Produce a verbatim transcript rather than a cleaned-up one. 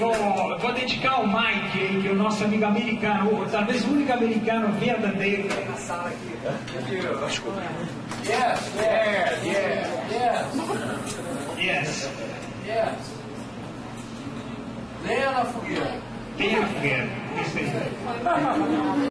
vou, vou dedicar ao Mike, que é o nosso amigo americano, talvez o único americano verdadeiro que na sala aqui. Desculpa. Yes, yes, yes, yes. Yes. Yes. Lenha na fogueira. Lenha na fogueira. Isso aí.